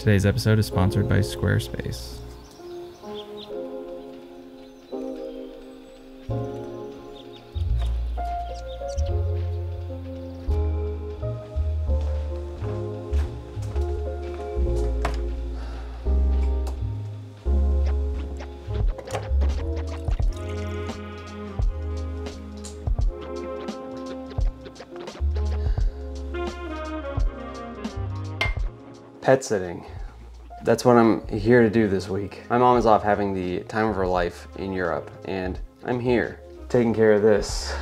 Today's episode is sponsored by Squarespace. Pet sitting. That's what I'm here to do this week. My mom is off having the time of her life in Europe, and I'm here taking care of this.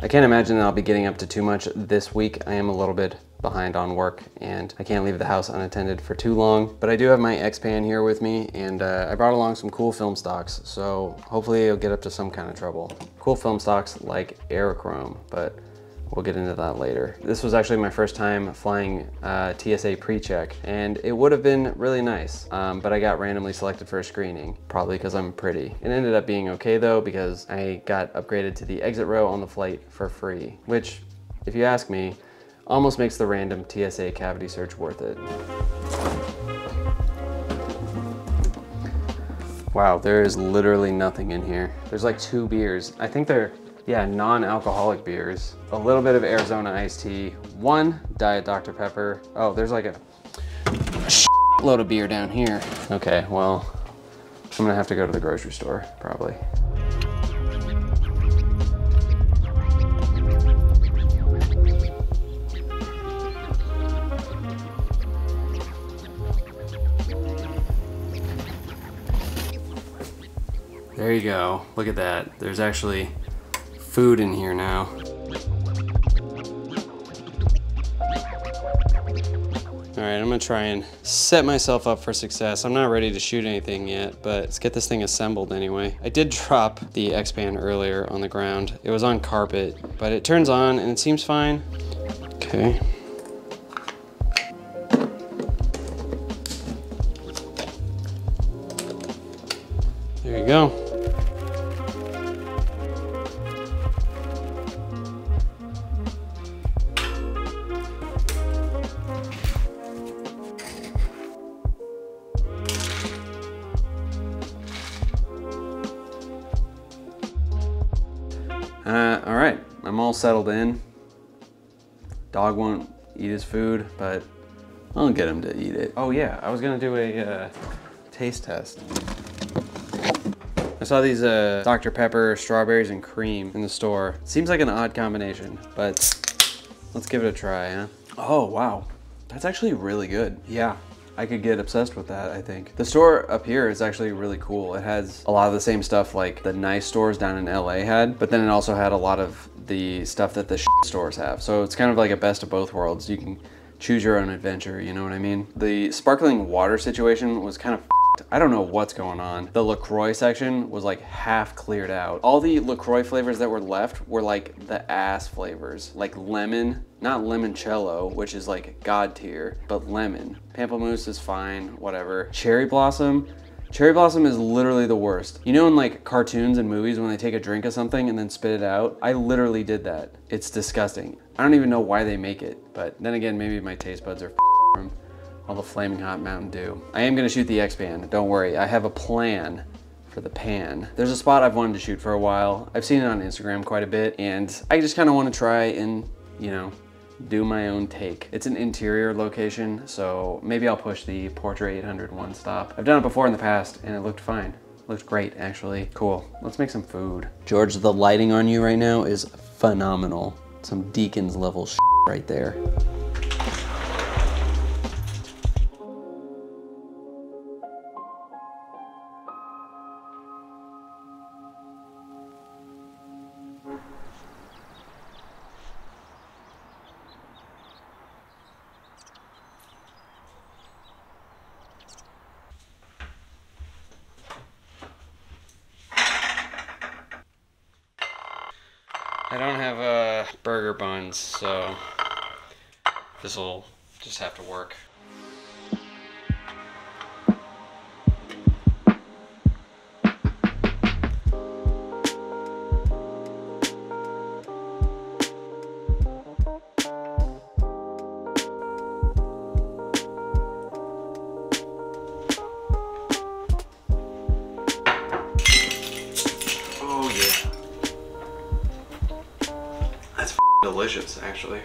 I can't imagine that I'll be getting up to too much this week. I am a little bit behind on work and I can't leave the house unattended for too long, but I do have my Xpan here with me, and I brought along some cool film stocks, so hopefully it'll get up to some kind of trouble. Cool film stocks like Aerochrome, but we'll get into that later. This was actually my first time flying TSA pre-check, and it would have been really nice, but I got randomly selected for a screening, probably because I'm pretty. It ended up being okay though, because I got upgraded to the exit row on the flight for free, which, if you ask me, almost makes the random TSA cavity search worth it. Wow, there is literally nothing in here. There's like 2 beers. I think they're, yeah, non-alcoholic beers, a little bit of Arizona iced tea, 1 Diet Dr. Pepper. Oh, there's like a shitload of beer down here. Okay, well, I'm gonna have to go to the grocery store, probably. There you go, look at that. There's actually food in here now. All right, I'm gonna try and set myself up for success. I'm not ready to shoot anything yet, but let's get this thing assembled anyway. I did drop the Xpan earlier on the ground. It was on carpet, but it turns on and it seems fine. Okay. There you go. All right, I'm all settled in. Dog won't eat his food, but I'll get him to eat it. Oh yeah, I was gonna do a taste test. I saw these Dr. Pepper strawberries and cream in the store. Seems like an odd combination, but let's give it a try, huh? Oh wow, that's actually really good. Yeah, I could get obsessed with that, I think. The store up here is actually really cool. It has a lot of the same stuff like the nice stores down in LA had, but then it also had a lot of the stuff that the shit stores have. So it's kind of like a best of both worlds. You can choose your own adventure, you know what I mean? The sparkling water situation was kind of f***ed. I don't know what's going on. The LaCroix section was like half cleared out. All the LaCroix flavors that were left were like the ass flavors, like lemon, not limoncello, which is like god tier, but lemon. Pamplemousse is fine, whatever. Cherry blossom. Cherry blossom is literally the worst. You know in like cartoons and movies when they take a drink of something and then spit it out? I literally did that. It's disgusting. I don't even know why they make it, but then again, maybe my taste buds are from all the flaming hot Mountain Dew. I am gonna shoot the Xpan, don't worry. I have a plan for the pan. There's a spot I've wanted to shoot for a while. I've seen it on Instagram quite a bit, and I just kinda wanna try and, you know, do my own take. It's an interior location, so maybe I'll push the Portra 800 one stop. I've done it before in the past and it looked fine. It looked great, actually. Cool, let's make some food. George, the lighting on you right now is phenomenal. Some Deacon's level shit right there. I don't have burger buns, so this will just have to work. delicious, actually.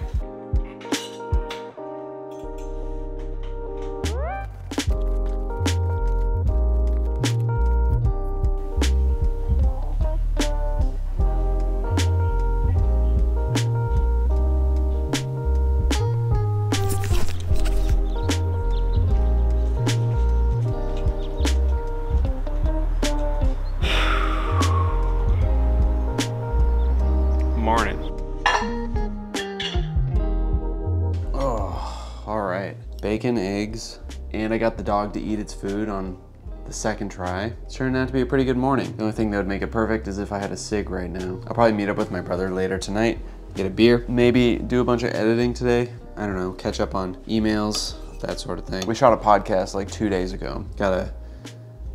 Bacon, eggs, and I got the dog to eat its food on the second try. It's turned out to be a pretty good morning. The only thing that would make it perfect is if I had a cig right now. I'll probably meet up with my brother later tonight, get a beer, maybe do a bunch of editing today. I don't know, catch up on emails, that sort of thing. We shot a podcast like 2 days ago. Gotta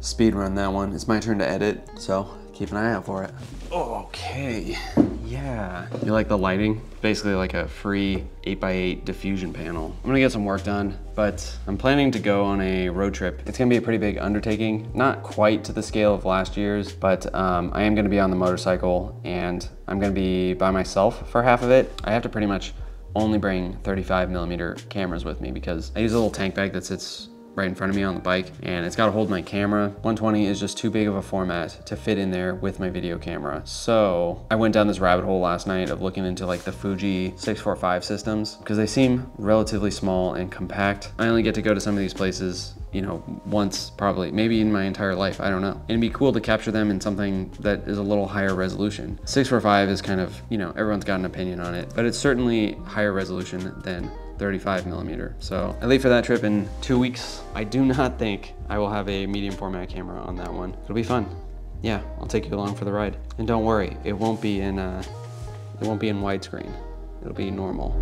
speed run that one. It's my turn to edit, so keep an eye out for it. Okay, yeah. You like the lighting? Basically like a free 8x8 diffusion panel. I'm gonna get some work done, but I'm planning to go on a road trip. It's gonna be a pretty big undertaking, not quite to the scale of last year's, but I am gonna be on the motorcycle and I'm gonna be by myself for half of it. I have to pretty much only bring 35mm cameras with me because I use a little tank bag that sits right in front of me on the bike, and it's gotta hold my camera. 120 is just too big of a format to fit in there with my video camera. So I went down this rabbit hole last night of looking into like the Fuji 645 systems, because they seem relatively small and compact. I only get to go to some of these places, you know, once probably, maybe in my entire life, I don't know. It'd be cool to capture them in something that is a little higher resolution. 645 is kind of, you know, everyone's got an opinion on it, but it's certainly higher resolution than 35mm. So I leave for that trip in 2 weeks. I do not think I will have a medium format camera on that one. It'll be fun. Yeah, I'll take you along for the ride. And don't worry, it won't be in widescreen. It'll be normal.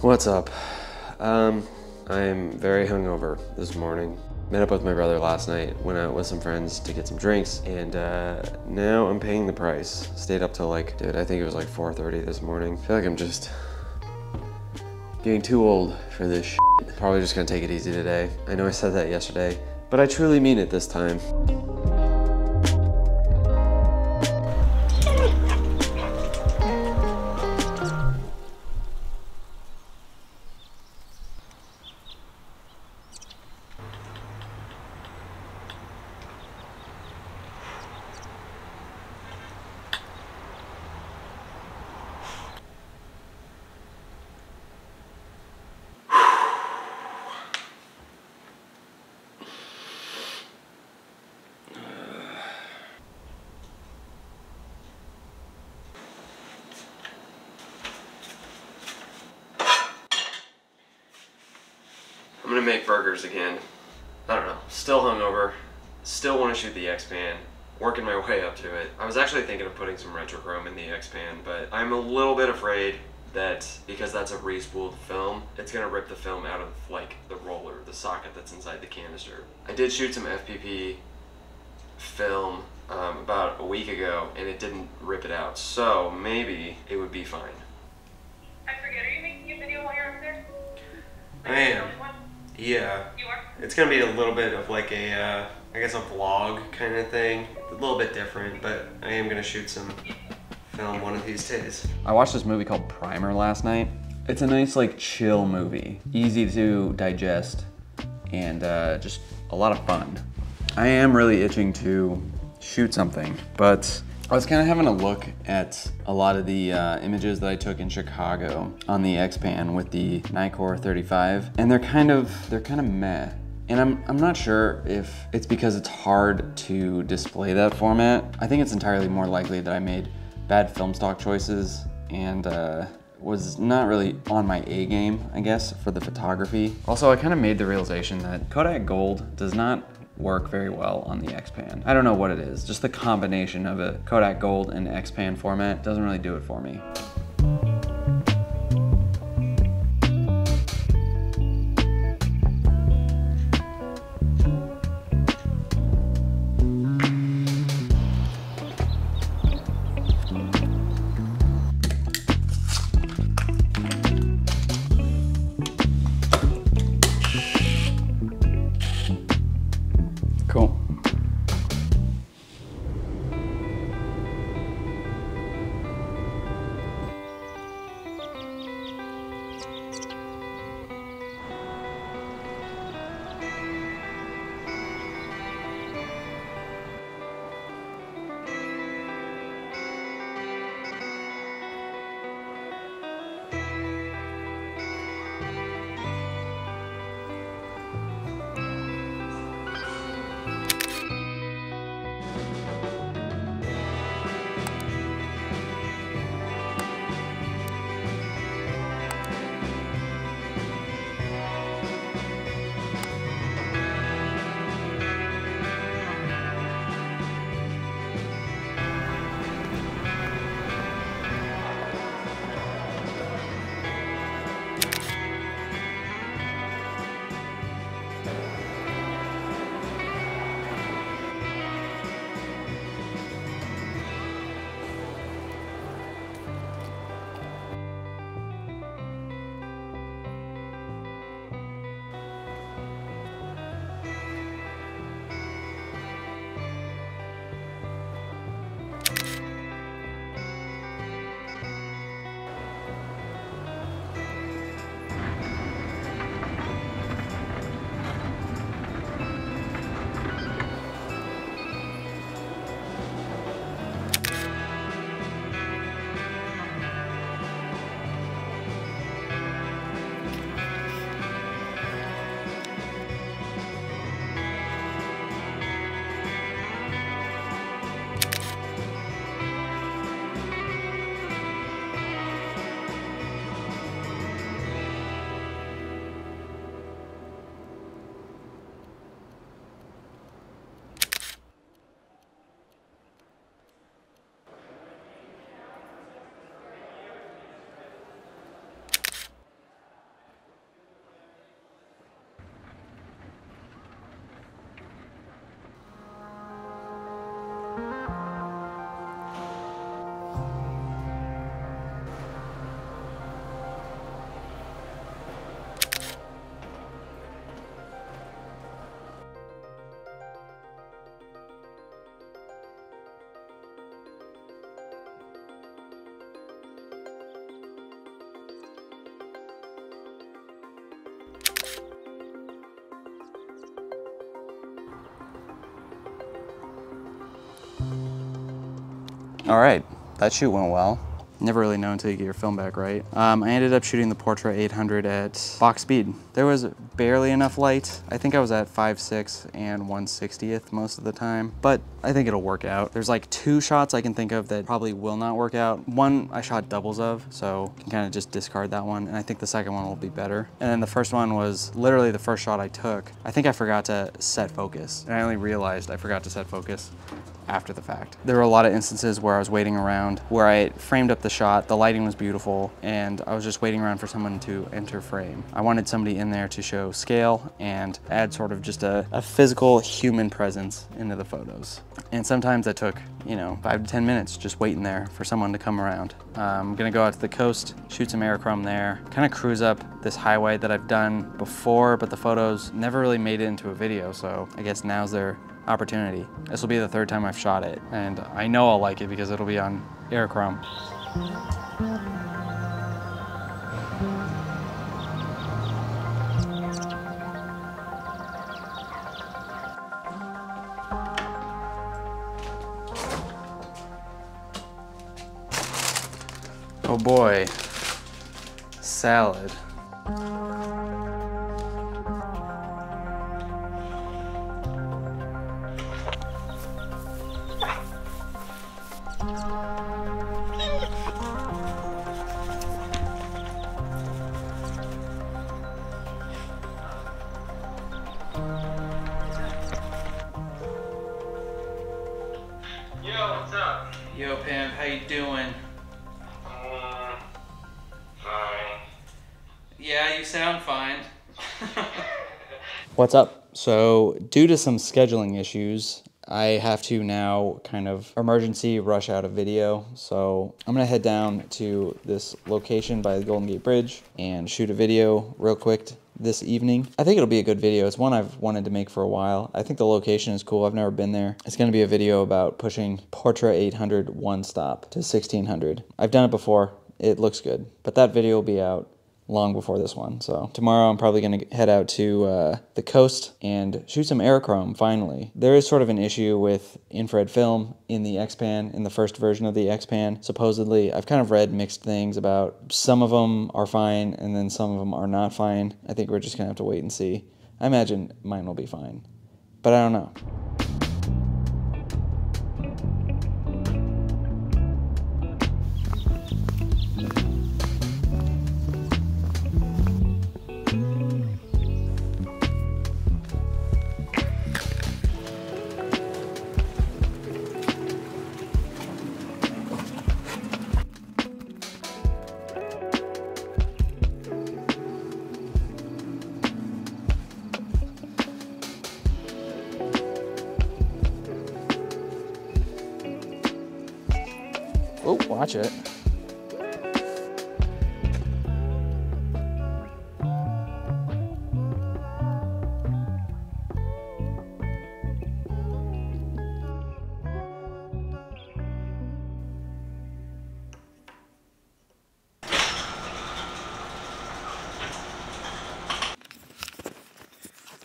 What's up? I'm very hungover this morning. Met up with my brother last night, went out with some friends to get some drinks, and now I'm paying the price. Stayed up till like, dude, I think it was like 4:30 this morning. I feel like I'm just getting too old for this shit. Probably just gonna take it easy today. I know I said that yesterday, but I truly mean it this time. I'm gonna make burgers again. I don't know, still hungover, still wanna shoot the Xpan, working my way up to it. I was actually thinking of putting some retrochrome in the Xpan, but I'm a little bit afraid that because that's a re-spooled film, it's gonna rip the film out of like the roller, the socket that's inside the canister. I did shoot some FPP film about a week ago and it didn't rip it out, so maybe it would be fine. I forget, are you making a video while you're up there? I am. Yeah, it's gonna be a little bit of like a, I guess a vlog kind of thing. A little bit different, but I am gonna shoot some film one of these days. I watched this movie called Primer last night. It's a nice like chill movie, easy to digest, and just a lot of fun. I am really itching to shoot something, but I was kind of having a look at a lot of the images that I took in Chicago on the Xpan with the Nikkor 35, and they're kind of meh. And I'm not sure if it's because it's hard to display that format. I think it's entirely more likely that I made bad film stock choices and was not really on my A game, I guess, for the photography. Also, I kind of made the realization that Kodak Gold does not work very well on the Xpan. I don't know what it is, just the combination of a Kodak Gold and Xpan format doesn't really do it for me. All right, that shoot went well. Never really know until you get your film back, right? I ended up shooting the Portra 800 at box speed. There was barely enough light. I think I was at 5/6 and 1/60th most of the time, but I think it'll work out. There's like two shots I can think of that probably will not work out. One I shot doubles of, so you can kind of just discard that one, and I think the second one will be better. And then the first one was literally the first shot I took. I think I forgot to set focus, and I only realized I forgot to set focus after the fact. There were a lot of instances where I was waiting around, where I framed up the shot, the lighting was beautiful, and I was just waiting around for someone to enter frame. I wanted somebody in there to show scale and add sort of just a physical human presence into the photos. And sometimes that took, you know, 5 to 10 minutes just waiting there for someone to come around. I'm gonna go out to the coast, shoot some Aerochrome there, kind of cruise up this highway that I've done before, but the photos never really made it into a video, so I guess now's their opportunity. This will be the third time I've shot it, and I know I'll like it because it'll be on Aerochrome. Oh boy, salad. Yo, Pimp, how you doing? Fine. Yeah, you sound fine. What's up? So, due to some scheduling issues, I have to now kind of emergency rush out a video. So I'm gonna head down to this location by the Golden Gate Bridge and shoot a video real quick this evening. I think it'll be a good video. It's one I've wanted to make for a while. I think the location is cool. I've never been there. It's gonna be a video about pushing Portra 800 one stop to 1600. I've done it before. It looks good, but that video will be out long before this one. So tomorrow I'm probably gonna head out to the coast and shoot some Aerochrome finally. There is sort of an issue with infrared film in the Xpan, in the first version of the Xpan. Supposedly, I've kind of read mixed things about some of them are fine and then some of them are not fine. I think we're just gonna have to wait and see. I imagine mine will be fine, but I don't know. Oh, watch it.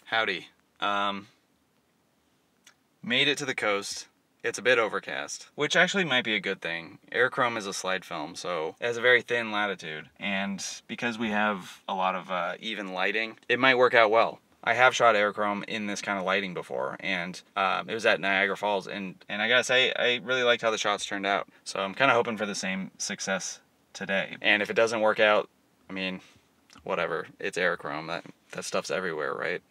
Howdy. Made it to the coast. It's a bit overcast, which actually might be a good thing. Aerochrome is a slide film, so it has a very thin latitude. And because we have a lot of even lighting, it might work out well. I have shot Aerochrome in this kind of lighting before, and it was at Niagara Falls. And I gotta say, I really liked how the shots turned out. So I'm kind of hoping for the same success today. And if it doesn't work out, I mean, whatever. It's Aerochrome. That stuff's everywhere, right?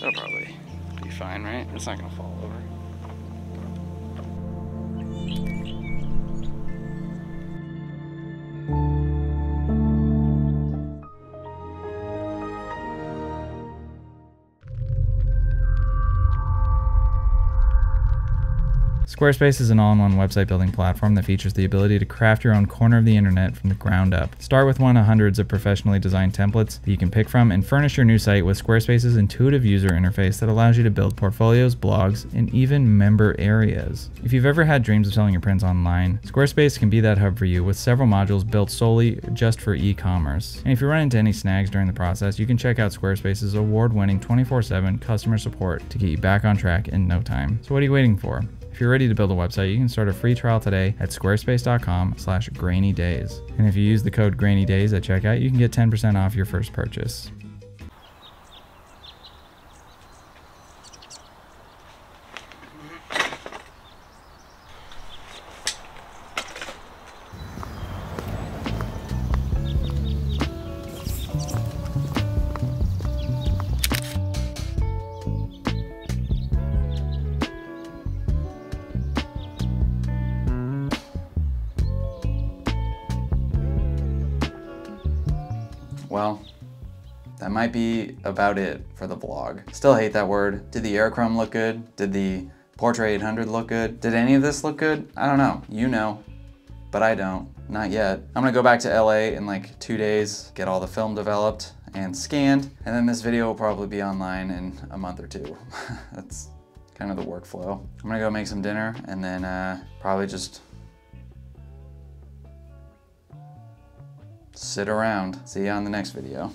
That'll probably be fine, right? It's not gonna fall over. Squarespace is an all-in-one website building platform that features the ability to craft your own corner of the internet from the ground up. Start with one of hundreds of professionally designed templates that you can pick from and furnish your new site with Squarespace's intuitive user interface that allows you to build portfolios, blogs, and even member areas. If you've ever had dreams of selling your prints online, Squarespace can be that hub for you with several modules built solely just for e-commerce. And if you run into any snags during the process, you can check out Squarespace's award-winning 24/7 customer support to get you back on track in no time. So what are you waiting for? If you're ready to build a website, you can start a free trial today at squarespace.com/grainydays. And if you use the code grainydays at checkout, you can get 10% off your first purchase. Well, that might be about it for the vlog. Still hate that word. Did the Aerochrome look good? Did the Portra 800 look good? Did any of this look good? I don't know. You know, but I don't. Not yet. I'm gonna go back to LA in like 2 days, get all the film developed and scanned, and then this video will probably be online in a month or two. That's kind of the workflow. I'm gonna go make some dinner and then probably just sit around. See you on the next video.